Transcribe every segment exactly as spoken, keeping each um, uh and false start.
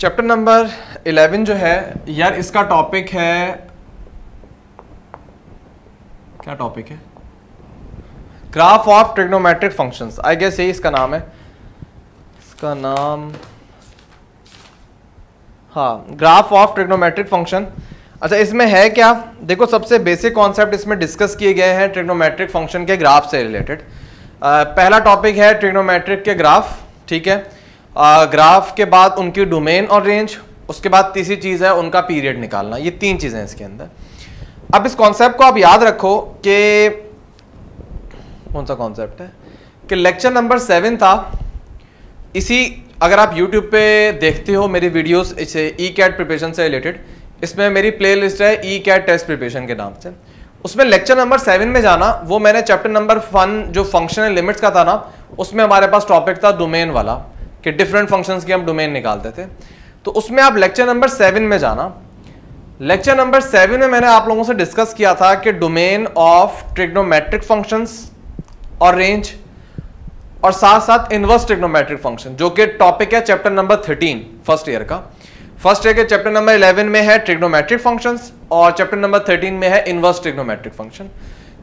Chapter number eleven जो है यार, इसका टॉपिक है, क्या टॉपिक है, graph of trigonometric functions. I guess यही इसका नाम है, इसका नाम हाँ ग्राफ ऑफ ट्रिग्नोमेट्रिक फंक्शन। अच्छा, इसमें है क्या, देखो सबसे बेसिक कॉन्सेप्ट इसमें डिस्कस किए गए हैं ट्रिग्नोमेट्रिक फंक्शन के ग्राफ से रिलेटेड। पहला टॉपिक है ट्रिग्नोमेट्रिक के ग्राफ, ठीक है। आ, ग्राफ के बाद उनकी डोमेन और रेंज, उसके बाद तीसरी चीज़ है उनका पीरियड निकालना। ये तीन चीज़ें इसके अंदर। अब इस कॉन्सेप्ट को आप याद रखो कि कौन सा कॉन्सेप्ट है, कि लेक्चर नंबर सेवन था इसी। अगर आप यूट्यूब पे देखते हो मेरी वीडियोस इसे ई कैट प्रिपरेशन से रिलेटेड, इसमें मेरी प्लेलिस्ट है ई कैट टेस्ट प्रिपरेशन के नाम से। उसमें लेक्चर नंबर सेवन में जाना, वो मैंने चैप्टर नंबर वन जो फंक्शनल लिमिट्स का था ना, उसमें हमारे पास टॉपिक था डोमेन वाला, कि डिफरेंट फंक्शंस की हम डोमेन निकालते थे। तो उसमें आप लेक्चर नंबर सेवन में जाना। लेक्चर नंबर सेवन में मैंने आप लोगों से डिस्कस किया था कि डोमेन ऑफ ट्रिग्नोमेट्रिक फंक्शंस और रेंज, और साथ साथ इनवर्स ट्रिग्नोमेट्रिक फंक्शन, जो कि टॉपिक है chapter number thirteen first year का। फर्स्ट ईयर के चैप्टर नंबर इलेवन में है ट्रिग्नोमेट्रिक फंक्शंस और चैप्टर नंबर थर्टीन में है इनवर्स ट्रिग्नोमेट्रिक फंक्शन।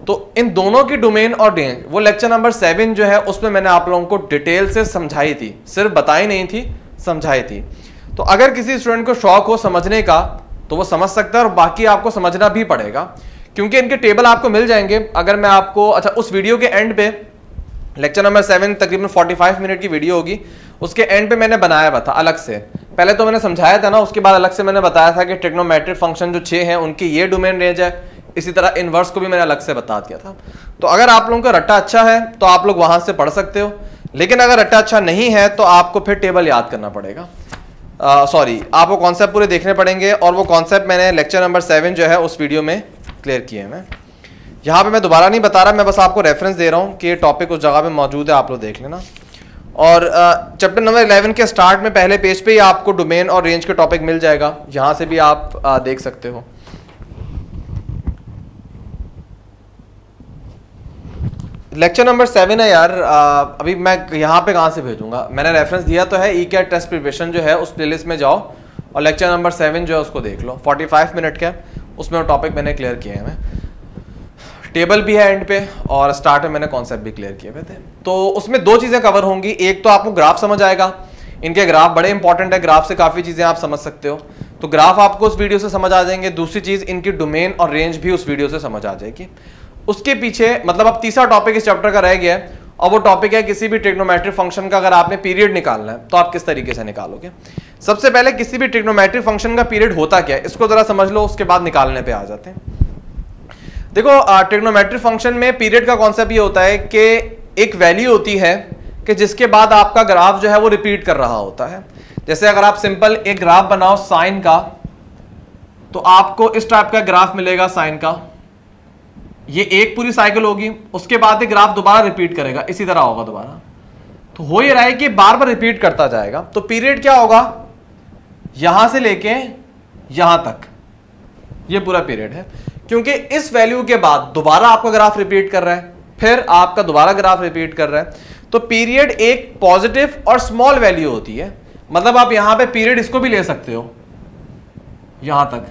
तो इन दोनों की डोमेन और रेंज वो लेक्चर नंबर सेवन जो है उसमें मैंने आप लोगों को डिटेल से समझाई थी, सिर्फ बताई नहीं थी, समझाई थी। तो अगर किसी स्टूडेंट को शौक हो समझने का तो वो समझ सकता है, और बाकी आपको समझना भी पड़ेगा क्योंकि इनके टेबल आपको मिल जाएंगे। अगर मैं आपको, अच्छा उस वीडियो के एंड पे, लेक्चर नंबर सेवन तकरीबन पैंतालीस मिनट की वीडियो होगी, उसके एंड पे मैंने बनाया हुआ था अलग से। पहले तो मैंने समझाया था ना, उसके बाद अलग से मैंने बताया था कि ट्रिग्नोमेट्रिक फंक्शन जो छः हैं उनकी ये डोमेन रेंज है। इसी तरह इनवर्स को भी मैंने अलग से बता दिया था। तो अगर आप लोगों का रट्टा अच्छा है तो आप लोग वहाँ से पढ़ सकते हो, लेकिन अगर रट्टा अच्छा नहीं है तो आपको फिर टेबल याद करना पड़ेगा, सॉरी आपको कॉन्सेप्ट पूरे देखने पड़ेंगे। और वो कॉन्सेप्ट मैंने लेक्चर नंबर सेवन जो है उस वीडियो में क्लियर किए हैं। मैं यहाँ पे मैं दोबारा नहीं बता रहा, मैं बस आपको रेफरेंस दे रहा हूँ कि ये टॉपिक उस जगह पे मौजूद है, आप लोग देख लेना। और चैप्टर नंबर इलेवन के स्टार्ट में पहले पेज पे ही आपको डोमेन और रेंज के टॉपिक मिल जाएगा, यहाँ से भी आप आ, देख सकते हो। लेक्चर नंबर सेवन है यार, आ, अभी मैं यहाँ पे कहाँ से भेजूँगा, मैंने रेफरेंस दिया तो है ई कैट टेस्ट प्रिपरेशन जो है उस प्लेलिस्ट में जाओ और लेक्चर नंबर सेवन जो है उसको देख लो, फोर्टी फाइव मिनट का, उसमें वो टॉपिक मैंने क्लियर किए हैं। मैं टेबल भी है एंड पे और स्टार्ट में मैंने कॉन्सेप्ट भी क्लियर किए हुए थे। तो उसमें दो चीज़ें कवर होंगी, एक तो आपको ग्राफ समझ आएगा, इनके ग्राफ बड़े इंपॉर्टेंट है, ग्राफ से काफ़ी चीज़ें आप समझ सकते हो, तो ग्राफ आपको उस वीडियो से समझ आ जाएंगे। दूसरी चीज़, इनकी डोमेन और रेंज भी उस वीडियो से समझ आ जाएगी। उसके पीछे मतलब अब तीसरा टॉपिक इस चैप्टर का रह गया है, और वो टॉपिक है किसी भी ट्रिग्नोमेट्रिक फंक्शन का अगर आपने पीरियड निकालना है तो आप किस तरीके से निकालोगे। सबसे पहले किसी भी ट्रिग्नोमेट्रिक फंक्शन का पीरियड होता क्या है इसको ज़रा समझ लो, उसके बाद निकालने पे आ जाते हैं। देखो ट्रिग्नोमेट्रिक फंक्शन में पीरियड का कॉन्सेप्ट ये होता है कि एक वैल्यू होती है कि जिसके बाद आपका ग्राफ जो है वो रिपीट कर रहा होता है। जैसे अगर आप सिंपल एक ग्राफ बनाओ साइन का, तो आपको इस टाइप का ग्राफ मिलेगा साइन का। ये एक पूरी साइकिल होगी, उसके बाद ये ग्राफ दोबारा रिपीट करेगा, इसी तरह होगा दोबारा। तो हो ये रहा है कि बार बार रिपीट करता जाएगा। तो पीरियड क्या होगा, यहां से लेके यहां तक ये पूरा पीरियड है, क्योंकि इस वैल्यू के बाद दोबारा आपका ग्राफ रिपीट कर रहा है, फिर आपका दोबारा ग्राफ रिपीट कर रहा है। तो पीरियड एक पॉजिटिव और स्मॉल वैल्यू होती है, मतलब आप यहां पे पीरियड इसको भी ले सकते हो यहां तक,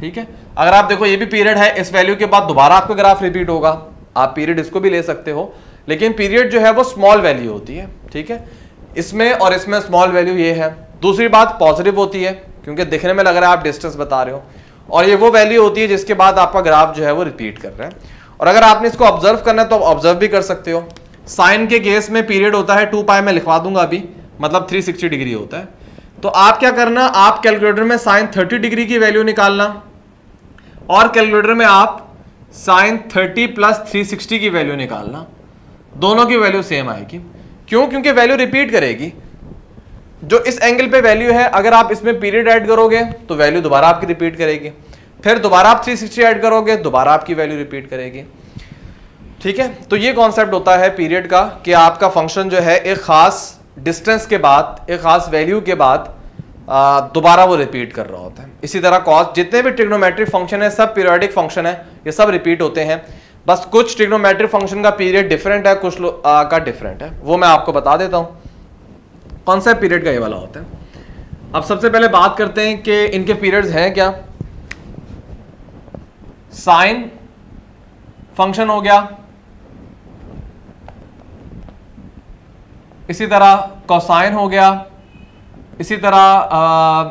ठीक है। अगर आप देखो ये भी पीरियड है, इस वैल्यू के बाद दोबारा आपका ग्राफ रिपीट होगा, आप पीरियड इसको भी ले सकते हो, लेकिन पीरियड जो है वो स्मॉल वैल्यू होती है, ठीक है। इसमें और इसमें स्मॉल वैल्यू ये है। दूसरी बात पॉजिटिव होती है, क्योंकि दिखने में लग रहा है आप डिस्टेंस बता रहे हो, और ये वो वैल्यू होती है जिसके बाद आपका ग्राफ जो है वो रिपीट कर रहा है। और अगर आपने इसको ऑब्जर्व करना है तो आप ऑब्जर्व भी कर सकते हो। साइन के केस में पीरियड होता है टू पाई, मैं लिखवा दूंगा अभी, मतलब थ्री सिक्सटी डिग्री होता है। तो आप क्या करना, आप कैलकुलेटर में साइन थर्टी डिग्री की वैल्यू निकालना, और कैलकुलेटर में आप sine thirty plus three sixty की वैल्यू निकालना, दोनों की वैल्यू सेम आएगी। क्यों, क्योंकि वैल्यू रिपीट करेगी। जो इस एंगल पे वैल्यू है, अगर आप इसमें पीरियड ऐड करोगे तो वैल्यू दोबारा आपकी रिपीट करेगी, फिर दोबारा आप थ्री सिक्सटी ऐड करोगे, दोबारा आपकी वैल्यू रिपीट करेगी, ठीक है। तो ये कॉन्सेप्ट होता है पीरियड का, कि आपका फंक्शन जो है एक खास डिस्टेंस के बाद, एक खास वैल्यू के बाद दोबारा वो रिपीट कर रहा होता है। इसी तरह कॉस, जितने भी ट्रिग्नोमेट्रिक फंक्शन है सब पीरियडिक फंक्शन है, ये सब रिपीट होते हैं। बस कुछ ट्रिग्नोमेट्रिक फंक्शन का पीरियड डिफरेंट है, कुछ आ, का डिफरेंट है, वो मैं आपको बता देता हूँ। कॉन्सेप्ट पीरियड का ये वाला होता है। अब सबसे पहले बात करते हैं कि इनके पीरियड्स हैं क्या। साइन फंक्शन हो गया, इसी तरह कोसाइन हो गया, इसी तरह आ,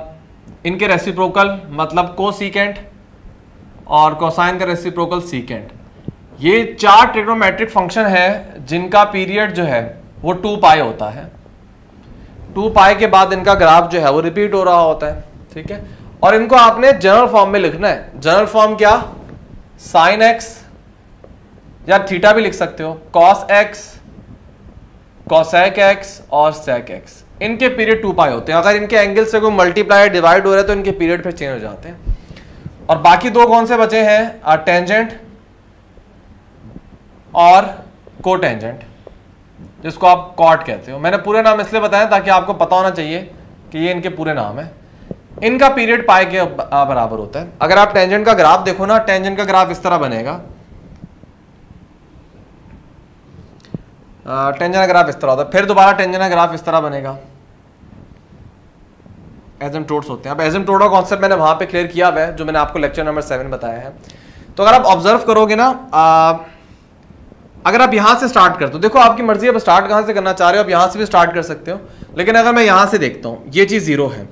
इनके रेसिप्रोकल मतलब कोसीकेंट और कोसाइन का रेसिप्रोकल सीकेंट। ये चार ट्रिग्नोमेट्रिक फंक्शन हैं जिनका पीरियड जो है वो टू पाई होता है। टू पाई के बाद इनका ग्राफ जो है वो रिपीट हो रहा होता है, ठीक है। और इनको आपने जनरल फॉर्म में लिखना है। जनरल फॉर्म क्या, साइन एक्स या थीटा भी लिख सकते हो, कॉस एक्स, कॉसेक एक्स और सेक एक्स। इनके पीरियड टू पाई होते हैं। अगर इनके एंगल से कोई मल्टीप्लाई डिवाइड हो रहा है तो इनके पीरियड फिर चेंज हो जाते हैं। और बाकी दो कौन से बचे हैं, टेंजेंट और कोटेंजेंट, जिसको आप कॉट कहते हो। मैंने पूरे नाम इसलिए बताया ताकि आपको पता होना चाहिए कि ये इनके पूरे नाम है। इनका पीरियड पाई के बराबर होता है। अगर आप टेंजेंट का ग्राफ देखो ना, टेंजेंट का ग्राफ इस तरह बनेगा। टेंजेंट का ग्राफ इस तरह होता है, फिर दोबारा टेंजेंट का ग्राफ इस तरह बनेगा। एसिम्प्टोट्स होते हैं। अब एसिम्प्टोट का कॉन्सेप्ट मैंने वहां पे क्लियर किया हुआ है जो मैंने आपको लेक्चर नंबर सेवन बताया है। तो अगर आप ऑब्जर्व करोगे ना, आ, अगर आप यहां से स्टार्ट करते हो, देखो आपकी मर्जी है आप स्टार्ट कहां से करना चाह रहे हो, आप यहां से भी स्टार्ट कर सकते हो। लेकिन अगर मैं यहां से देखता हूं, ये चीज जीरो है,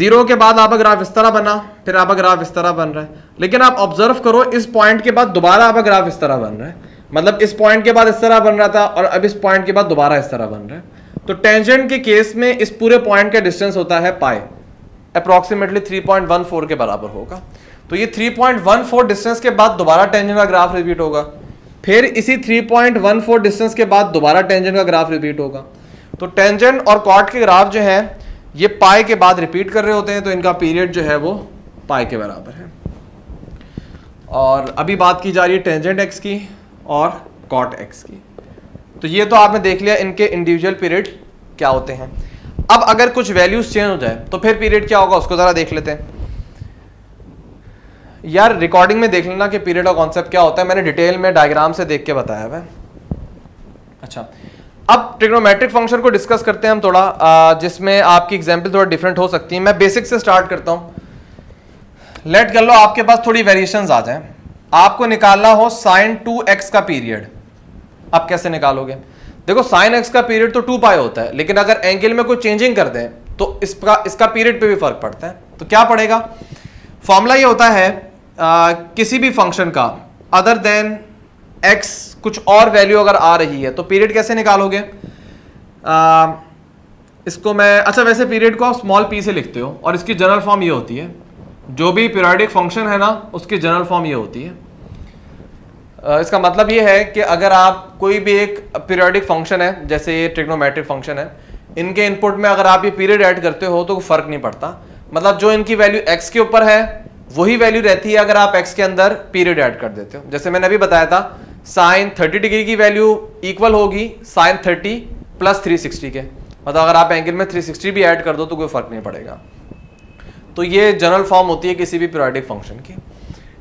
जीरो के बाद आपका ग्राफ इस तरह बना, फिर आपका ग्राफ इस तरह बन रहा है। लेकिन आप ऑब्जर्व करो, इस पॉइंट के बाद दोबारा आपका ग्राफ इस तरह बन रहा है, मतलब इस पॉइंट के बाद इस तरह बन रहा था और अब इस पॉइंट के बाद दोबारा इस तरह बन रहा है। तो टेंजेंट के केस में इस पूरे पॉइंट का डिस्टेंस होता है pi, approximately three point one four के बराबर होगा। तो ये three point one four distance के बाद दोबारा टेंजेंट का ग्राफ रिपीट होगा, फिर इसी three point one four distance के बाद दोबारा टेंजेंट का ग्राफ रिपीट होगा। तो टेंजेंट और कॉट के ग्राफ जो है ये पाई के बाद रिपीट कर रहे होते हैं, तो इनका पीरियड जो है वो पाई के बराबर है। और अभी बात की जा रही है टेंजेंट एक्स की और कॉट एक्स की। तो ये तो आपने देख लिया इनके इंडिविजुअल पीरियड क्या होते हैं। अब अगर कुछ वैल्यूज चेंज हो जाए तो फिर पीरियड क्या होगा, उसको ज़रा देख लेते हैं। यार रिकॉर्डिंग में देख लेना कि पीरियड का कॉन्सेप्ट क्या होता है, मैंने डिटेल में डायग्राम से देख के बताया है। अच्छा, अब ट्रिग्नोमेट्रिक फंक्शन को डिस्कस करते हैं हम थोड़ा, जिसमें आपकी एग्जाम्पल थोड़ा डिफरेंट हो सकती है। मैं बेसिक से स्टार्ट करता हूँ। लेट कर लो आपके पास थोड़ी वेरिएशंस आ जाएं, आपको निकालना हो साइन टू एक्स का पीरियड। आप कैसे निकालोगे, देखो साइन एक्स का पीरियड तो टू पाई होता है, लेकिन अगर एंगल में कोई चेंजिंग कर दें तो इसका इसका पीरियड पे भी फर्क पड़ता है। तो क्या पड़ेगा, फॉर्मूला ये होता है आ, किसी भी फंक्शन का अदर देन एक्स कुछ और वैल्यू अगर आ रही है तो पीरियड कैसे निकालोगे। आ, इसको मैं अच्छा वैसे पीरियड को आप स्मॉल पी से लिखते हो और इसकी जनरल फॉर्म ये होती है। जो भी पीरियडिक फंक्शन है ना उसकी जनरल फॉर्म ये होती है। इसका मतलब ये है कि अगर आप कोई भी एक पीरियडिक फंक्शन है, जैसे ये ट्रिग्नोमेट्रिक फंक्शन है, इनके इनपुट में अगर आप ये पीरियड ऐड करते हो तो फर्क नहीं पड़ता। मतलब जो इनकी वैल्यू एक्स के ऊपर है वही वैल्यू रहती है अगर आप एक्स के अंदर पीरियड ऐड कर देते हो। जैसे मैंने अभी बताया था साइन थर्टी डिग्री की वैल्यू इक्वल होगी sine thirty plus three sixty के, मतलब अगर आप एंगल में थ्री सिक्सटी भी ऐड कर दो तो कोई फर्क नहीं पड़ेगा। तो ये जनरल फॉर्म होती है किसी भी पीरियडिक फंक्शन की।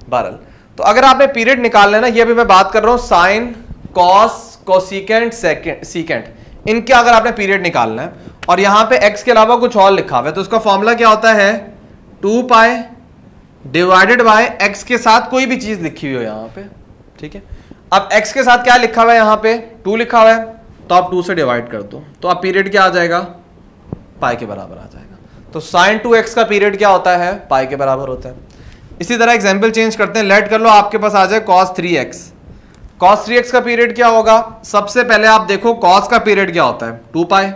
बहरहाल तो अगर आपने पीरियड निकालना है ना, ये भी मैं बात कर रहा हूँ साइन कॉस कोसेकेंट सीकेंट, इनके अगर आपने पीरियड निकालना है और यहाँ पे एक्स के अलावा कुछ और लिखा हुआ है तो उसका फॉर्मूला क्या होता है, two pi divided by x के साथ कोई भी चीज लिखी हुई हो यहाँ पे, ठीक है। अब एक्स के साथ क्या लिखा हुआ है, यहाँ पे टू लिखा हुआ है, तो आप टू से डिवाइड कर दो तो आप पीरियड क्या आ जाएगा, पाई के बराबर आ जाएगा। तो साइन टू एक्स का पीरियड क्या होता है, पाई के बराबर होता है। इसी तरह एग्जाम्पल चेंज करते हैं। लेट कर लो आपके पास आ जाए cos three x. Cos three x का पीरियड क्या होगा, सबसे पहले आप देखो कॉस का पीरियड क्या होता है, टू पाई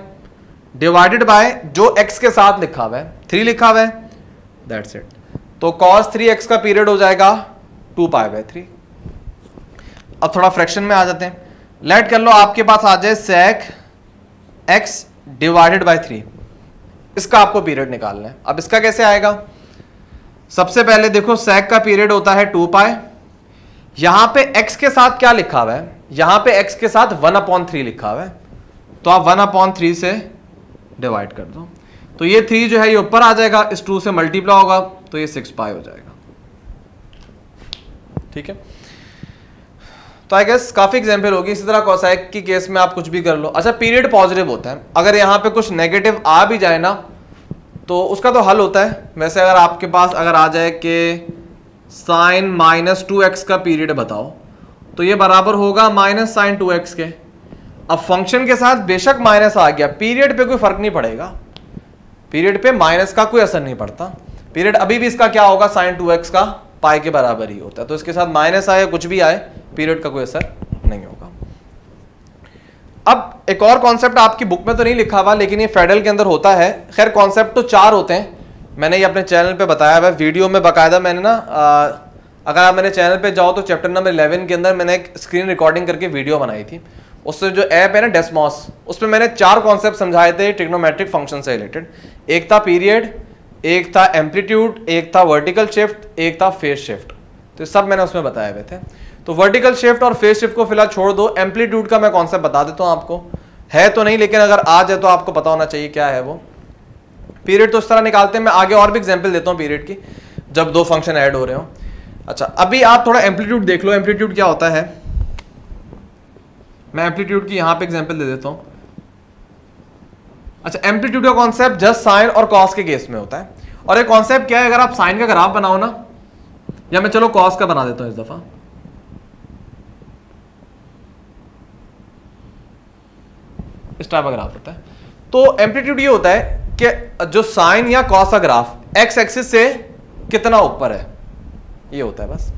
डिवाइडेड बाय जो एक्स के साथ लिखा हुआ है, थ्री लिखा हुआ है, दैट्स इट। तो कॉस थ्री एक्स का पीरियड हो जाएगा टू पाई बाय थ्री। अब थोड़ा फ्रैक्शन में आ जाते हैं। लेट कर लो आपके पास आ जाए sec x divided by three, इसका आपको पीरियड निकालना है। अब इसका कैसे आएगा, सबसे पहले देखो सेक का पीरियड होता है टू पाई, यहां पे एक्स के साथ क्या लिखा हुआ है, यहां पे एक्स के साथ वन अपॉन थ्री लिखा हुआ है, तो आप वन अपॉन थ्री से डिवाइड कर दो तो ये थ्री जो है ये ऊपर आ जाएगा, इस टू से मल्टीप्लाई होगा तो ये सिक्स पाई हो जाएगा, ठीक है। तो आई गेस काफी एग्जाम्पल होगी। इसी तरह कोसेक की केस में आप कुछ भी कर लो। अच्छा पीरियड पॉजिटिव होता है, अगर यहाँ पे कुछ नेगेटिव आ भी जाए ना तो उसका तो हल होता है। वैसे अगर आपके पास अगर आ जाए कि साइन माइनस टू एक्स का पीरियड बताओ, तो ये बराबर होगा माइनस साइन टू एक्स के। अब फंक्शन के साथ बेशक माइनस आ गया, पीरियड पे कोई फर्क नहीं पड़ेगा, पीरियड पे माइनस का कोई असर नहीं पड़ता। पीरियड अभी भी इसका क्या होगा, साइन टू एक्स का पाई के बराबर ही होता है। तो इसके साथ माइनस आए कुछ भी आए, पीरियड का कोई असर नहीं होगा। अब एक और कॉन्सेप्ट आपकी बुक में तो नहीं लिखा हुआ, लेकिन ये फेडरल के अंदर होता है। खैर कॉन्सेप्ट तो चार होते हैं, मैंने ये अपने चैनल पे बताया हुआ है वीडियो में बकायदा। मैंने ना आ, अगर आप मेरे चैनल पे जाओ तो चैप्टर नंबर इलेवन के अंदर मैंने एक स्क्रीन रिकॉर्डिंग करके वीडियो बनाई थी। उससे जो ऐप है ना डेस्मॉस, उसमें मैंने चार कॉन्सेप्ट समझाए थे ट्रिग्नोमेट्रिक फंक्शन से रिलेटेड। एक था पीरियड, एक था एम्पलीट्यूड, एक था वर्टिकल शिफ्ट, एक था फेज शिफ्ट। तो सब मैंने उसमें बताए हुए थे। तो वर्टिकल शिफ्ट और फेज शिफ्ट को फिलहाल छोड़ दो। एम्पलीट्यूड का मैं कॉन्सेप्ट बता देता हूँ आपको, है तो नहीं लेकिन अगर आ जाए तो आपको पता होना चाहिए क्या है वो। पीरियड तो इस तरह निकालते हैं, मैं आगे और भी एग्जांपल देता हूँ पीरियड की, जब दो फंक्शन ऐड हो रहे हो। अच्छा अभी आप थोड़ा एम्पलीट्यूड देख लो, एम्पलीट्यूड क्या होता है। मैं एम्पलीट्यूड की यहाँ पर एग्जाम्पल दे देता हूँ। अच्छा एम्पलीट्यूड का कॉन्सेप्ट जस्ट साइन और कॉस के केस में होता है। और ये कॉन्सेप्ट क्या है, अगर आप साइन का ग्राफ बनाओ ना, या मैं चलो कॉस का बना देता हूँ इस दफा। इस टाइप का ग्राफ होता है। तो एम्पलीट्यूड ये होता है कि जो साइन या कॉस का ग्राफ एक्स एक्सिस से कितना ऊपर है, ये होता है। बस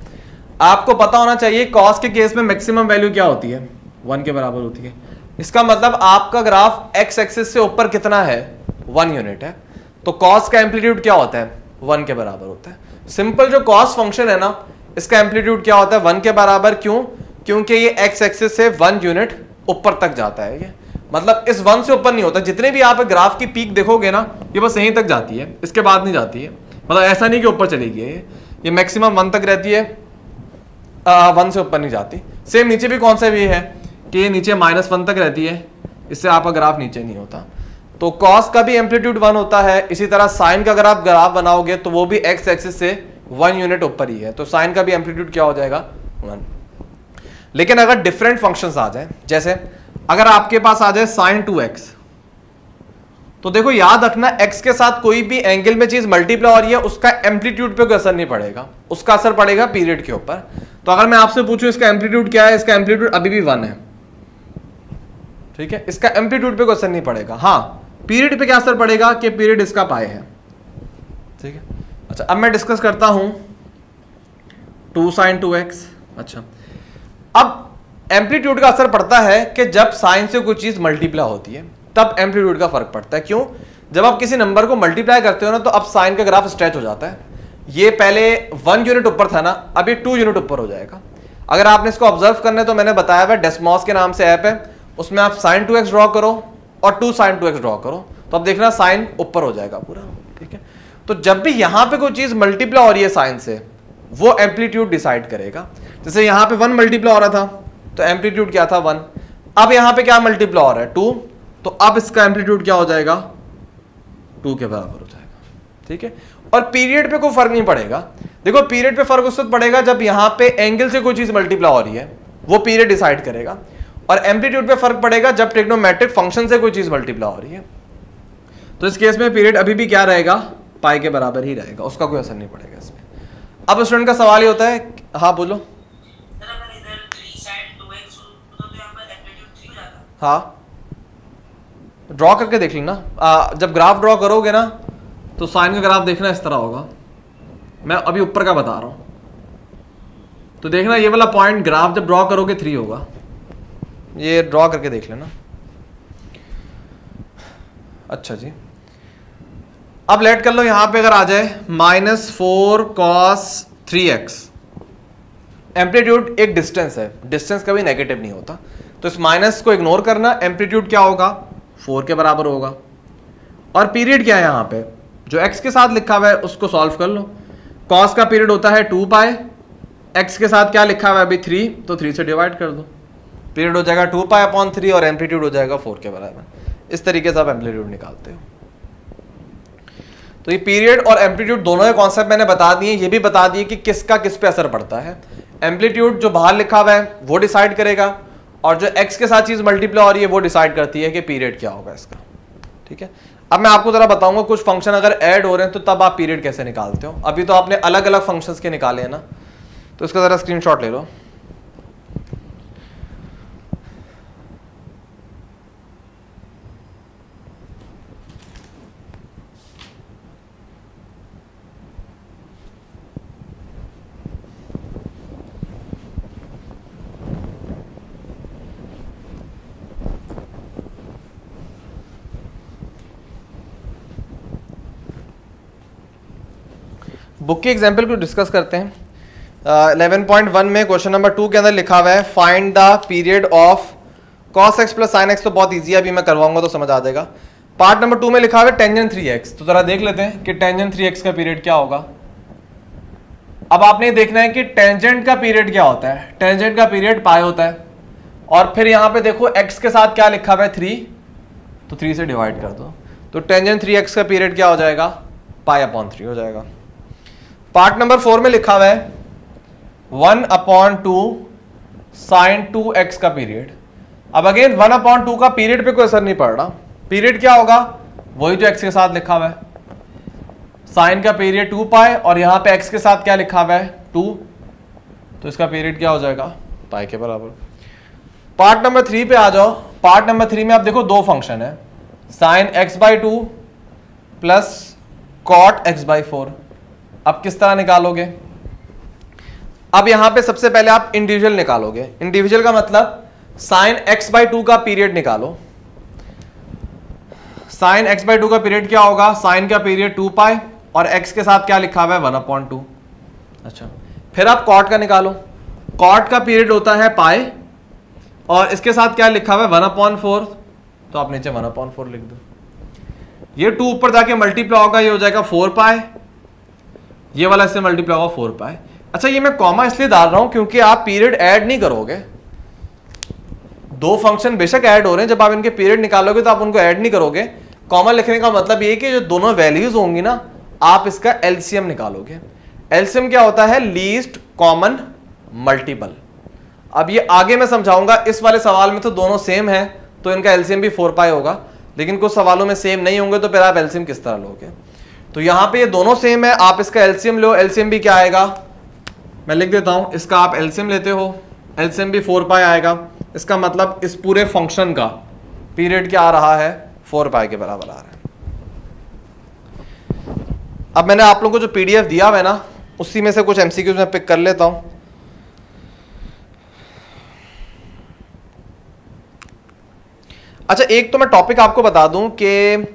आपको पता होना चाहिए कॉस के केस में मैक्सिमम वैल्यू क्या होती है, वन के बराबर होती है। इसका मतलब आपका ग्राफ एक्स एक्सिस से ऊपर कितना है, वन यूनिट है। तो कॉस का एम्पलीट्यूड क्या होता है, वन के बराबर होता है। सिंपल जो कॉस फंक्शन है ना, इसका एम्पलीट्यूड क्या होता है, वन के बराबर। क्यों, क्योंकि ये एक्स एक्सिस से वन यूनिट ऊपर तक जाता है। ये मतलब इस वन से ऊपर नहीं होता। जितने भी आप ग्राफ की पीक देखोगे ना, ये बस यहीं तक जाती है, इसके बाद नहीं जाती है। मतलब ऐसा नहीं कि ऊपर चली गई, ये ये मैक्सिमम वन तक रहती है, आ, वन से ऊपर नहीं जाती। सेम नीचे भी कॉन्सेप्ट ये है कि ये नीचे माइनस वन तक रहती है, इससे आपका ग्राफ नीचे नहीं होता। तो कॉस का भी एम्पलीट्यूड वन होता है। इसी तरह साइन का अगर आप ग्राफ बनाओगे तो वो भी एक्स एक्सिस से वन यूनिट ऊपर ही है। तो साइन का भी एम्पलीट्यूड क्या हो जाएगा, वन। लेकिन अगर डिफरेंट फंक्शंस आ जाए, जैसे अगर आपके पास आ जाए साइन टू एक्स, तो देखो याद रखना एक्स के साथ कोई भी एंगल में चीज मल्टीप्लाई हो रही है, उसका एम्पलीट्यूड पे कोई असर नहीं पड़ेगा, उसका असर पड़ेगा पीरियड के ऊपर। तो अगर मैं आपसे पूछूं इसका एम्पलीट्यूड क्या है, इसका एम्पलीट्यूड अभी भी वन है, ठीक है, इसका एम्पलीट्यूड पे कोई असर नहीं पड़ेगा। हाँ पीरियड पे क्या असर पड़ेगा कि पीरियड इसका पाई है, ठीक है। अच्छा अब मैं डिस्कस करता हूं टू साइन टू एक्स। अच्छा अब एम्पलीट्यूड का असर पड़ता है कि जब साइन से कोई चीज मल्टीप्लाई होती है तब एम्पलीट्यूड का फर्क पड़ता है। क्यों, जब आप किसी नंबर को मल्टीप्लाई करते हो ना, तो अब साइन का ग्राफ स्ट्रेच हो जाता है। ये पहले वन यूनिट ऊपर था ना, अब ये टू यूनिट ऊपर हो जाएगा। अगर आपने इसको ऑब्जर्व करना है तो मैंने बताया हुआ डेस्मॉस के नाम से ऐप है, उसमें आप साइन टू एक्स ड्रॉ करो और two sine two x draw करो, तो आप देखना साइन ऊपर हो जाएगा पूरा, ठीक है। तो जब भी यहाँ पे कोई चीज मल्टीप्लाई हो रही है साइन से, वो एम्पलीट्यूड डिसाइड करेगा। जैसे यहाँ पे वन मल्टीप्लाई हो रहा था तो एम्पलीट्यूड क्या था, वन। अब यहाँ पे क्या मल्टीप्लाई हो रहा है, टू, तो अब इसका एम्पलीट्यूड क्या हो जाएगा, टू के बराबर हो जाएगा, ठीक है। और पीरियड पे कोई फर्क नहीं पड़ेगा। देखो पीरियड पे फर्क उस वक्त पड़ेगा जब यहाँ पे एंगल से कोई चीज मल्टीप्लाई हो रही है, वो पीरियड डिसाइड करेगा। और एम्पलीट्यूड पे फर्क पड़ेगा जब ट्रिग्नोमेट्रिक फंक्शन से कोई चीज मल्टीप्लाई हो रही है। तो इस केस में पीरियड अभी भी क्या रहेगा, पाई के बराबर ही रहेगा, उसका कोई असर नहीं पड़ेगा इसमें। अब स्टूडेंट का सवाल ये होता है, हाँ बोलो। हाँ ड्रॉ करके देख लेना, जब ग्राफ ड्रॉ करोगे ना तो साइन का ग्राफ देखना इस तरह होगा। मैं अभी ऊपर का बता रहा हूँ, तो देखना ये वाला पॉइंट ग्राफ जब ड्रॉ करोगे थ्री होगा, ये ड्रॉ करके देख लेना। अच्छा जी अब लेट कर लो, यहाँ पे अगर आ जाए minus four cos three x, amplitude एक डिस्टेंस है, डिस्टेंस कभी नेगेटिव नहीं होता, तो इस माइनस को इग्नोर करना। एम्पलीट्यूड क्या होगा, फोर के बराबर होगा। और पीरियड क्या है, यहाँ पे जो एक्स के साथ लिखा हुआ है उसको सॉल्व कर लो। कॉस का पीरियड होता है टू पाए, एक्स के साथ क्या लिखा हुआ है अभी, थ्री, तो थ्री से डिवाइड कर दो, पीरियड हो जाएगा टू पाए अपॉन थ्री और एम्पलीट्यूड हो जाएगा फोर के बराबर। इस तरीके से आप एम्पलीट्यूड निकालते हो। तो ये पीरियड और एम्पलीट्यूड दोनों के कॉन्सेप्ट मैंने बता दिए। ये भी बता दिए कि किसका किस पे असर पड़ता है। एम्पलीट्यूड जो बाहर लिखा हुआ है वो डिसाइड करेगा, और जो एक्स के साथ चीज मल्टीप्लाई हो रही है वो डिसाइड करती है कि पीरियड क्या होगा इसका, ठीक है। अब मैं आपको जरा बताऊंगा कुछ फंक्शन अगर ऐड हो रहे हैं तो तब आप पीरियड कैसे निकालते हो। अभी तो आपने अलग अलग फंक्शंस के निकाले हैं ना, तो इसका जरा स्क्रीनशॉट ले लो। बुक की एग्जाम्पल को डिस्कस करते हैं। इलेवन पॉइंट वन में क्वेश्चन नंबर टू के अंदर लिखा हुआ है find the period of cos x plus sine x. तो बहुत इजी है, अभी मैं करवाऊंगा तो समझ आ जाएगा। पार्ट नंबर टू में लिखा हुआ है टेंजेंट थ्री एक्स। तो जरा देख लेते हैं कि टेंजेंट थ्री एक्स का पीरियड क्या होगा। अब आपने देखना है कि टेंजेंट का पीरियड क्या होता है। टेंजेंट का पीरियड पाई होता है, और फिर यहाँ पे देखो एक्स के साथ क्या लिखा हुआ है, थ्री, तो थ्री से डिवाइड कर दो। तो टेंजेंट थ्री एक्स का पीरियड क्या हो जाएगा, पाई अपॉन थ्री हो जाएगा। पार्ट नंबर फोर में लिखा हुआ है one upon two sine two x का पीरियड। अब अगेन वन अपॉन टू का पीरियड पे कोई असर नहीं पड़ रहा। पीरियड क्या होगा, वही जो एक्स के साथ लिखा हुआ है, साइन का पीरियड टू पाई, और यहाँ पे एक्स के साथ क्या लिखा हुआ है, टू, तो इसका पीरियड क्या हो जाएगा, पाई के बराबर। पार्ट नंबर थ्री पे आ जाओ। पार्ट नंबर थ्री में आप देखो दो फंक्शन है, sine x by two plus cot x by four. अब किस तरह निकालोगे। अब यहां पे सबसे पहले आप इंडिविजुअल निकालोगे। इंडिविजुअल का मतलब साइन एक्स बाई टू का पीरियड निकालो। साइन एक्स बाई टू का पीरियड क्या होगा, साइन का पीरियड टू पाई और एक्स के साथ क्या लिखा हुआ है, वन अपॉन टू। अच्छा, फिर आप कॉट का निकालो। कॉट का पीरियड होता है पाई और इसके साथ क्या लिखा हुआ है, वन अपॉन फोर, तो आप नीचे वन अपॉन फोर लिख दो। ये टू ऊपर जाके मल्टीप्लाई होगा, ये हो जाएगा फोर पाई, ये वाला इससे मल्टीप्लाई होगा फोर पाई। अच्छा, ये मैं कॉमा इसलिए डाल रहा हूं क्योंकि आप पीरियड ऐड नहीं करोगे। दो फंक्शन बेशक ऐड हो रहे हैं, जब आप इनके पीरियड निकालोगे तो आप उनको ऐड नहीं करोगे। कॉमा लिखने का मतलब ये है कि जो दोनों वैल्यूज होंगी ना, आप इसका एलसीएम निकालोगे। एलसीएम क्या होता है, लीस्ट कॉमन मल्टीपल। अब ये आगे मैं समझाऊंगा। इस वाले सवाल में तो दोनों सेम है तो इनका एलसीएम भी फोर पाई होगा, लेकिन कुछ सवालों में सेम नहीं होंगे तो फिर आप एलसीएम किस तरह लोगे। तो यहाँ पे ये दोनों सेम है, आप इसका एलसीएम लो। एलसीएम भी क्या आएगा, मैं लिख देता हूँ। इसका आप एलसीएम लेते हो, एलसीएम भी फोर पाई आएगा। इसका मतलब इस पूरे फंक्शन का पीरियड क्या आ रहा है, फोर पाई के बराबर आ रहा है। अब मैंने आप लोगों को जो पीडीएफ दिया हुआ है ना, उसी में से कुछ एमसीक्यूज में पिक कर लेता हूँ। अच्छा, एक तो मैं टॉपिक आपको बता दूं कि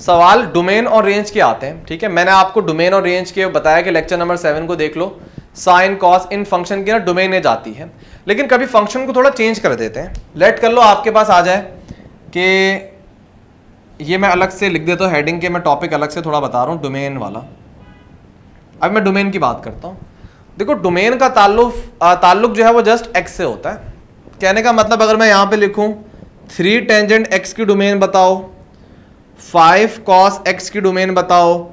सवाल डोमेन और रेंज के आते हैं, ठीक है। मैंने आपको डोमेन और रेंज के बताया कि लेक्चर नंबर सेवन को देख लो। साइन कॉस इन फंक्शन की ना डोमेन में जाती है, लेकिन कभी फंक्शन को थोड़ा चेंज कर देते हैं। लेट कर लो आपके पास आ जाए कि ये मैं अलग से लिख देता हूँ हेडिंग के, मैं टॉपिक अलग से थोड़ा बता रहा हूँ डोमेन वाला। अब मैं डोमेन की बात करता हूँ। देखो डोमेन का ताल्लुक ताल्लुक जो है वो जस्ट एक्स से होता है। कहने का मतलब अगर मैं यहाँ पर लिखूँ थ्री टेंजेंट एक्स की डोमेन बताओ, फाइव कॉस एक्स की डोमेन बताओ,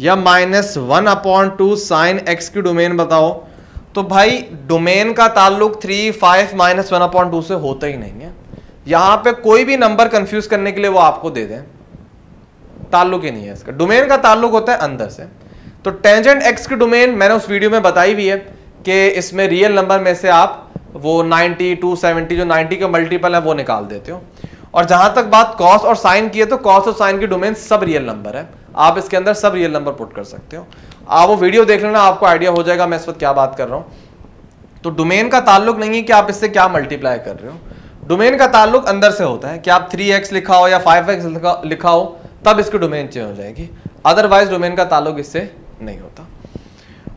या minus one upon two sine x की डोमेन बताओ, तो भाई डोमेन का ताल्लुक three five minus one upon two से होता ही नहीं है। यहाँ पे कोई भी नंबर कंफ्यूज करने के लिए वो आपको दे दें, ताल्लुक ही नहीं है इसका। डोमेन का ताल्लुक होता है अंदर से। तो टेंजेंट एक्स की डोमेन मैंने उस वीडियो में बताई भी है कि इसमें रियल नंबर में से आप वो नाइन्टी टू सेवेंटी जो नाइन्टी का मल्टीपल है वो निकाल देते हो। और जहां तक बात कॉस और साइन की है, तो कॉस और साइन की डोमेन सब रियल नंबर है, आप इसके अंदर सब रियल नंबर पुट कर सकते हो। आप वो वीडियो देख लेना, आपको आइडिया हो जाएगा मैं इस वक्त क्या बात कर रहा हूँ। तो डोमेन का ताल्लुक नहीं है कि आप इससे क्या मल्टीप्लाई कर रहे हो। डोमेन का ताल्लुक अंदर से होता है कि आप थ्री एक्स लिखा हो या फाइव एक्स लिखा, लिखा हो, तब इसकी डोमेन चेंज हो जाएगी। अदरवाइज डोमेन का ताल्लुक इससे नहीं होता।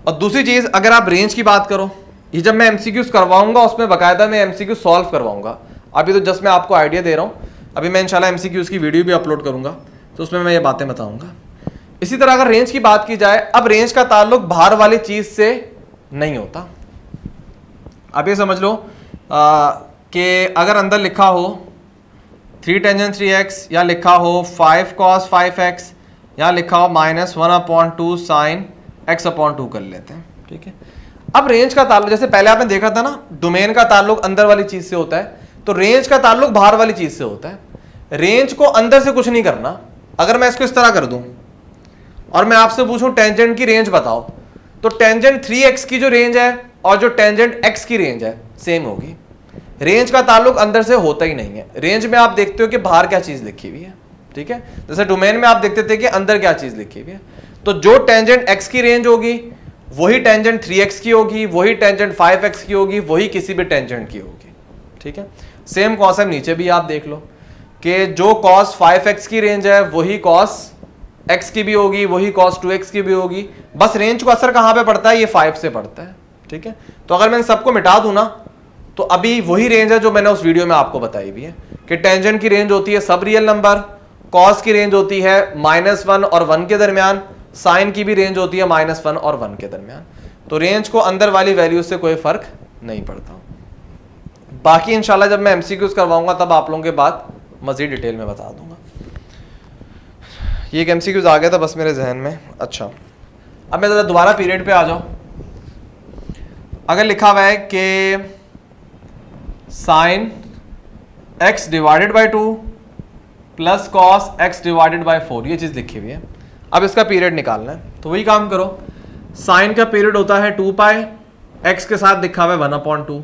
और दूसरी चीज़, अगर आप रेंज की बात करो, ये जब मैं एम सी क्यूज करवाऊंगा उसमें बाकायदा मैं एम सी क्यू सॉल्व करवाऊंगा। अभी तो जस्ट मैं आपको आइडिया दे रहा हूँ। अभी मैं इंशाल्लाह एमसीक्यूज़ की वीडियो भी अपलोड करूँगा तो उसमें मैं ये बातें बताऊँगा। इसी तरह अगर रेंज की बात की जाए, अब रेंज का ताल्लुक बाहर वाली चीज़ से नहीं होता। अब ये समझ लो कि अगर अंदर लिखा हो थ्री टेंजेंट थ्री एक्स, या लिखा हो फाइव कॉस फाइव एक्स, या लिखा हो minus one upon two sine x upon two कर लेते हैं, ठीक है। अब रेंज का ताल्लुक, जैसे पहले आपने देखा था ना, डोमेन का ताल्लुक अंदर वाली चीज़ से होता है, तो रेंज का ताल्लुक बाहर वाली चीज से होता है, रेंज को अंदर से कुछ नहीं करना। अगर मैं इसको इस तरह कर दूं और मैं आपसे पूछूं टेंजेंट की रेंज बताओ, तो टेंजेंट थ्री एक्स की जो रेंज है और जो टेंजेंट एक्स की रेंज है सेम होगी। रेंज का ताल्लुक अंदर से होता ही नहीं है। रेंज में आप देखते हो कि बाहर क्या चीज लिखी हुई है, ठीक है, जैसे डोमेन में आप देखते थे कि अंदर क्या चीज लिखी हुई है। तो जो टेंजेंट एक्स की रेंज होगी वही टेंजेंट थ्री एक्स की होगी, वही टेंजेंट फाइव एक्स की होगी, वही किसी भी टेंजेंट की होगी, ठीक है। सेम कॉन्सेप्ट नीचे भी आप देख लो कि जो कॉस फाइव एक्स की रेंज है वही कॉस एक्स की भी होगी, वही कॉस टू एक्स की भी होगी। बस रेंज को असर कहाँ पे पड़ता है, ये फाइव से पड़ता है, ठीक है। तो अगर मैं इन सबको मिटा दूं ना तो अभी वही रेंज है जो मैंने उस वीडियो में आपको बताई भी है कि टेंजेंट की रेंज होती है सब रियल नंबर, कॉस की रेंज होती है माइनस वन और वन के दरमियान, साइन की भी रेंज होती है माइनस वन और वन के दरमियान। तो रेंज को अंदर वाली वैल्यू से कोई फर्क नहीं पड़ता। बाकी इंशाल्लाह जब मैं एमसीक्यूज करवाऊंगा तब आप लोगों के बाद मजीद डिटेल में बता दूंगा। ये एक एमसीक्यूज आ गया था बस मेरे जहन में। अच्छा, अब मैं ज़रा दोबारा पीरियड पे आ जाऊं। अगर लिखा हुआ है कि sine x divided by two plus cos x divided by four, ये चीज़ लिखी हुई है। अब इसका पीरियड निकालना है तो वही काम करो। साइन का पीरियड होता है टू पाई, एक्स के साथ लिखा हुआ है वन अपॉन टू।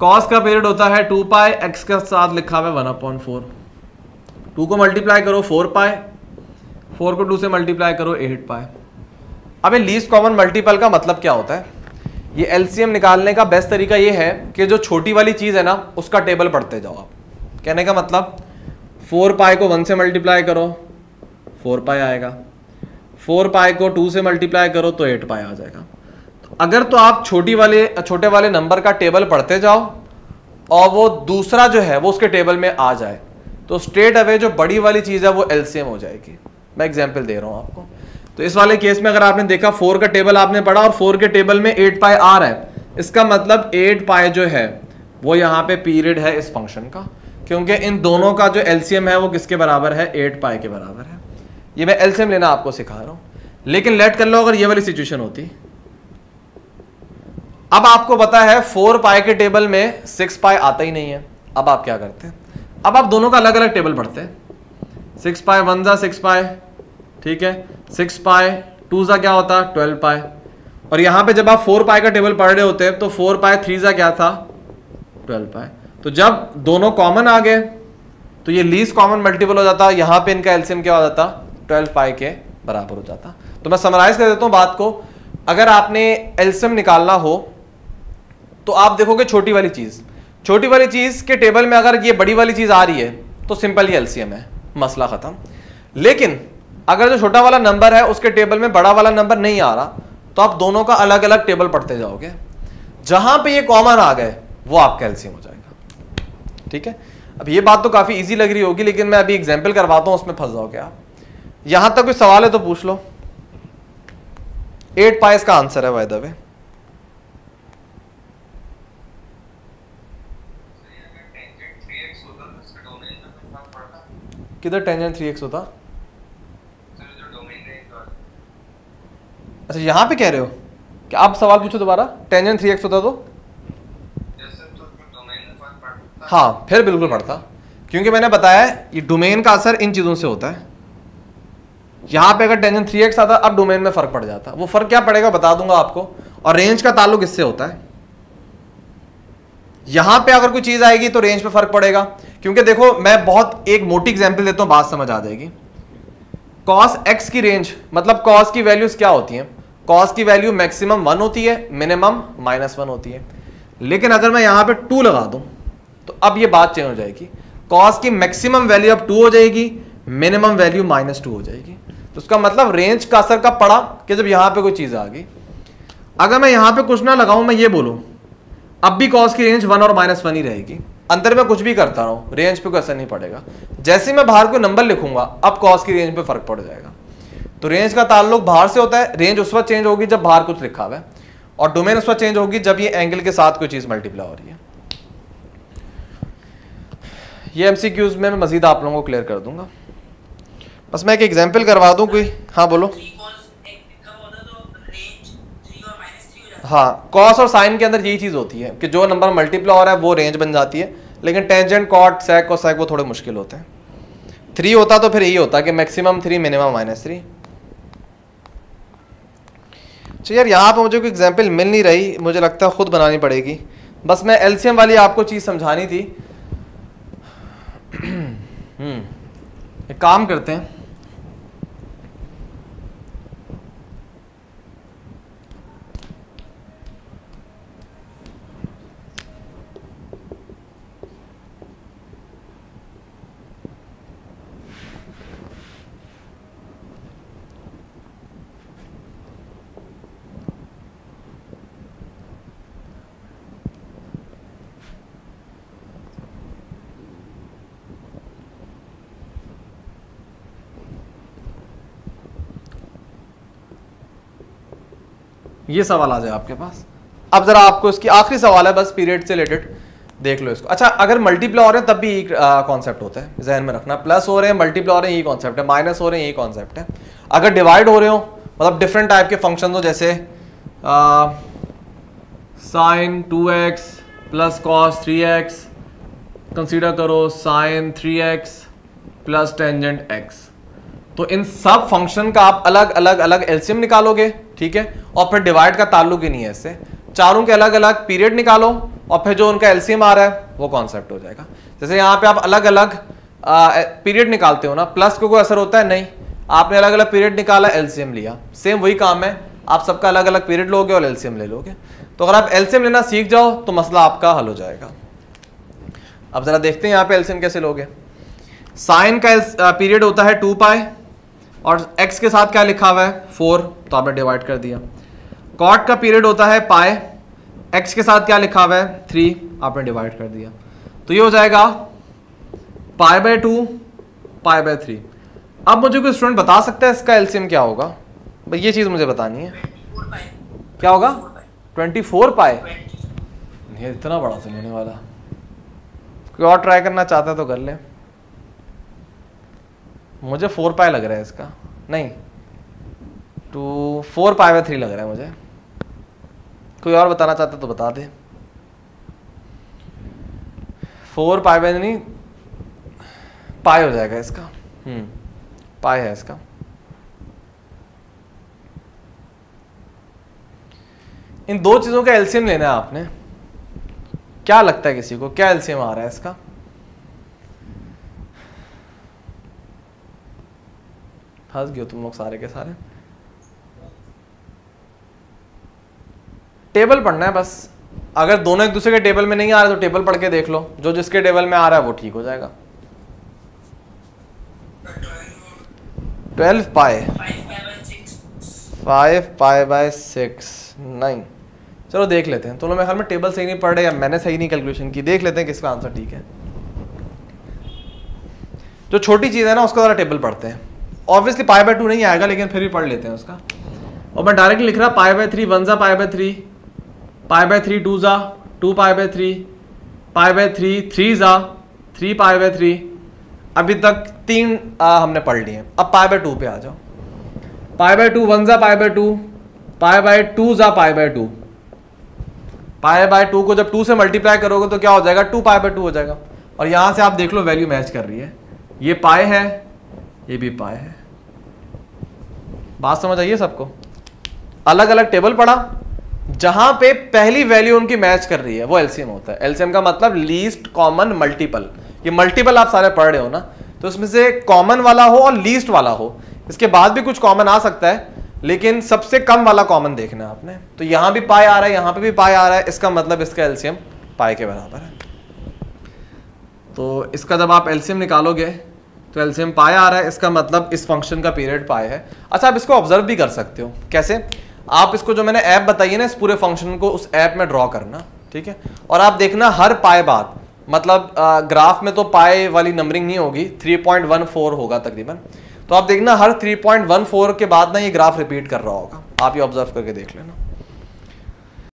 कॉस का पीरियड होता है टू पाई, एक्स के साथ लिखा हुआ है वन अपॉन फोर। टू को मल्टीप्लाई करो फोर पाए, फोर को टू से मल्टीप्लाई करो एट पाए। अब ये लीस्ट कॉमन मल्टीपल का मतलब क्या होता है, ये एलसीएम निकालने का बेस्ट तरीका ये है कि जो छोटी वाली चीज़ है ना उसका टेबल पढ़ते जाओ आप। कहने का मतलब फोर पाए को वन से मल्टीप्लाई करो फोर पाए आएगा, फोर पाए को टू से मल्टीप्लाई करो तो एट पाए आ जाएगा। तो अगर तो आप छोटी वाले छोटे वाले नंबर का टेबल पढ़ते जाओ और वो दूसरा जो है वो उसके टेबल में आ जाए तो स्ट्रेट अवे जो बड़ी वाली चीज़ है वो एलसीएम हो जाएगी। मैं एग्जांपल दे रहा हूँ आपको। तो इस वाले केस में अगर आपने देखा फोर का टेबल आपने पढ़ा और फोर के टेबल में एट पाई आ रहा है, इसका मतलब एट पाई जो है वो यहाँ पे पीरियड है इस फंक्शन का, क्योंकि इन दोनों का जो एलसीएम है वो किसके बराबर है, एट पाई के बराबर है। ये मैं एलसीएम लेना आपको सिखा रहा हूँ। लेकिन लेट कर लो अगर ये वाली सिचुएशन होती, अब आपको पता है फोर पाई के टेबल में सिक्स पाई आता ही नहीं है। अब आप क्या करते हैं, अब आप दोनों का अलग अलग टेबल पढ़ते हैं। सिक्स पाए वन जा सिक्स पाए, ठीक है, सिक्स पाए टू जा क्या होता ट्वेल्व पाए, और यहाँ पे जब आप फोर पाए का टेबल पढ़ रहे होते हैं तो फोर पाए थ्री जा क्या था ट्वेल्व पाए। तो जब दोनों कॉमन आ गए तो ये लीस्ट कॉमन मल्टीपल हो जाता, यहाँ पे इनका एलसीएम क्या हो जाता ट्वेल्व पाए के बराबर हो जाता। तो मैं समराइज कर देता हूँ बात को। अगर आपने एलसीएम निकालना हो तो आप देखोगे छोटी वाली चीज़, छोटी वाली चीज़ के टेबल में अगर ये बड़ी वाली चीज़ आ रही है तो सिंपल ये एलसीएम है, मसला ख़त्म। लेकिन अगर जो छोटा वाला नंबर है उसके टेबल में बड़ा वाला नंबर नहीं आ रहा तो आप दोनों का अलग अलग टेबल पढ़ते जाओगे, जहाँ पे ये कॉमन आ गए वो आपका एलसीएम हो जाएगा, ठीक है। अब ये बात तो काफ़ी ईजी लग रही होगी लेकिन मैं अभी एग्जाम्पल करवाता हूँ, उसमें फंस जाओगे आप। यहाँ तक कोई सवाल है तो पूछ लो। एट पाई इसका आंसर है बाय द वे। किधर टेंजेंट थ्री एक्स होता? अच्छा यहाँ पे कह रहे हो कि आप सवाल पूछो दोबारा, टेंजेंट थ्री एक्स होता तो हाँ फिर बिल्कुल पड़ता, क्योंकि मैंने बताया ये डोमेन का असर इन चीज़ों से होता है। यहाँ पे अगर टेंजेंट थ्री एक्स आता अब डोमेन में फ़र्क पड़ जाता। वो फ़र्क क्या पड़ेगा बता दूंगा आपको। और रेंज का ताल्लुक इससे होता है, यहाँ पे अगर कोई चीज़ आएगी तो रेंज पे फर्क पड़ेगा। क्योंकि देखो मैं बहुत एक मोटी एग्जांपल देता हूँ, बात समझ आ जाएगी। कॉस एक्स की रेंज मतलब कॉस की वैल्यूज क्या होती हैं, कॉस की वैल्यू मैक्सिमम वन होती है, मिनिमम माइनस वन होती है। लेकिन अगर मैं यहाँ पे टू लगा दूँ तो अब ये बात चेंज हो जाएगी। कॉस की मैक्सिमम वैल्यू अब टू हो जाएगी, मिनिमम वैल्यू माइनस टू हो जाएगी। तो उसका मतलब रेंज का असर कब पड़ा कि जब यहाँ पर कोई चीज़ आ गई। अगर मैं यहाँ पर कुछ ना लगाऊँ, मैं ये बोलूँ अब भी कॉस की रेंज वन और माइनस वन ही रहेगी, अंदर में कुछ भी करता रहूं रेंज पे कोई असर नहीं पड़ेगा। जैसे मैं बाहर कोई नंबर लिखूंगा अब कॉस की रेंज पे फर्क पड़ जाएगा। तो रेंज का ताल्लुक बाहर से होता है। रेंज उस वक्त चेंज होगी जब बाहर कुछ लिखा हुआ है, और डोमेन उस वक्त चेंज होगी जब ये एंगल के साथ कोई चीज़ मल्टीप्लाई हो रही है। ये एमसीक्यूज में मैं मजीद आप लोगों को क्लियर कर दूंगा, बस मैं एक एग्जाम्पल करवा दूँ कोई। हाँ बोलो। हाँ, कॉस और साइन के अंदर यही चीज होती है कि जो नंबर मल्टीप्लाई हो रहा है वो रेंज बन जाती है, लेकिन टेंजेंट, कॉट, सेक और सेक वो थोड़े मुश्किल होते हैं। थ्री होता तो फिर यही होता कि maximum three minimum minus three. चलिए यार, यहाँ पे मुझे कोई एग्जाम्पल मिल नहीं रही, मुझे लगता है खुद बनानी पड़ेगी। बस मैं एलसीएम वाली आपको चीज़ समझानी थी। एक काम करते हैं, ये सवाल आ जाए आपके पास। अब जरा आपको इसकी आखिरी सवाल है, बस पीरियड से रिलेटेड देख लो इसको। अच्छा, अगर मल्टीप्लाई हो रहे हैं तब भी यही कॉन्सेप्ट होता है, जहन में रखना। प्लस हो रहे हैं, मल्टीप्लाई हो रहे हैं, यही कॉन्सेप्ट है। माइनस हो रहे हैं, यही कॉन्सेप्ट है। अगर डिवाइड हो रहे हो, मतलब डिफरेंट टाइप के फंक्शन हो, जैसे sine two x plus cos three x, consider करो sine three x plus tangent x, तो इन सब फंक्शन का आप अलग अलग अलग एलसीएम निकालोगे, ठीक है, और फिर डिवाइड का ताल्लुक ही नहीं है इससे। चारों के अलग अलग पीरियड निकालो और फिर जो उनका एलसीएम आ रहा है वो कॉन्सेप्ट हो जाएगा। जैसे यहाँ पे आप अलग अलग पीरियड निकालते हो ना, प्लस को कोई असर होता है? नहीं, आपने अलग अलग पीरियड निकाला, एलसीएम लिया, सेम वही काम है। आप सबका अलग अलग पीरियड लोगे और एलसीएम ले लोगे। तो अगर आप एलसीएम लेना सीख जाओ तो मसला आपका हल हो जाएगा। अब जरा देखते हैं यहाँ पे एलसीएम कैसे लोगे। साइन का पीरियड होता है टू पाए और x के साथ क्या लिखा हुआ है, फोर, तो आपने डिवाइड कर दिया। कॉट का पीरियड होता है पाए, x के साथ क्या लिखा हुआ है, थ्री, आपने डिवाइड कर दिया। तो ये हो जाएगा pi by two, pi by three. अब मुझे कोई स्टूडेंट बता सकता है इसका एलसीएम क्या होगा? ये चीज़ मुझे बतानी है, क्या होगा? ट्वेंटी फोर पाए, ये इतना बड़ा सही होने वाला। कोई और ट्राई करना चाहता है तो कर ले। मुझे फोर पाई लग रहा है इसका, नहीं two four pi by three लग रहा है मुझे। कोई और बताना चाहता तो बता दे। फोर पाई बाई नहीं, पाई हो जाएगा इसका। हम्म, पाई है इसका। इन दो चीज़ों का एलसीएम लेना है आपने। क्या लगता है किसी को क्या एलसीएम आ रहा है इसका? फंस गए तुम लोग सारे के सारे। टेबल पढ़ना है बस। अगर दोनों एक दूसरे के टेबल में नहीं आ रहे तो टेबल पढ़ के देख लो, जो जिसके टेबल में आ रहा है वो ठीक हो जाएगा। ट्वेल्व पाए, five pi by six, nine. चलो देख लेते हैं। दोनों में ख्याल में टेबल सही नहीं पढ़ रहे या मैंने सही नहीं कैलकुलेशन की। देख लेते हैं किसका आंसर ठीक है। जो छोटी चीज है ना उसका जरा टेबल पढ़ते हैं। ऑब्वियसली पाई बाय टू नहीं आएगा, लेकिन फिर भी पढ़ लेते हैं उसका। और मैं डायरेक्टली लिख रहा, पाई बाय थ्री वन ज़ा pi by three, pi by three two ज़ा two pi by three, pi by three three ज़ा थ्री पाई बाय थ्री। अभी तक तीन आ, हमने पढ़ लिए। अब पाई बाय टू पे आ जाओ। पाई बाय टू वन ज़ा pi by two, pi by two ज़ा pi by two. Pi by two को जब टू से मल्टीप्लाई करोगे तो क्या हो जाएगा, टू पाई बाय टू हो जाएगा। और यहाँ से आप देख लो वैल्यू मैच कर रही है। ये पाए है, ये भी पाए है। बात समझ आइए सबको। अलग अलग टेबल पढ़ा, जहां पे पहली वैल्यू उनकी मैच कर रही है वो एलसीएम होता है। एलसीएम का मतलब लीस्ट कॉमन मल्टीपल। ये मल्टीपल आप सारे पढ़ रहे हो ना, तो इसमें से कॉमन वाला हो और लीस्ट वाला हो। इसके बाद भी कुछ कॉमन आ सकता है, लेकिन सबसे कम वाला कॉमन देखना है आपने। तो यहां भी पाए आ रहा है, यहां पर भी पाए आ रहा है, इसका मतलब इसका एलसीएम पाए के बराबर है। तो इसका जब आप एलसीएम निकालोगे तो एलसीएम पाए आ रहा है, इसका मतलब इस फंक्शन का पीरियड पाए है। अच्छा, आप इसको ऑब्जर्व भी कर सकते हो। कैसे? आप इसको जो मैंने ऐप बताई है ना, इस पूरे फंक्शन को उस ऐप में ड्रॉ करना, ठीक है, और आप देखना हर पाए बाद, मतलब आ, ग्राफ में तो पाए वाली नंबरिंग नहीं होगी, थ्री पॉइंट वन फोर होगा तकरीबन। तो आप देखना हर थ्री पॉइंट वन फोर के बाद ना ये ग्राफ रिपीट कर रहा होगा। आप ये ऑब्जर्व करके देख लेना।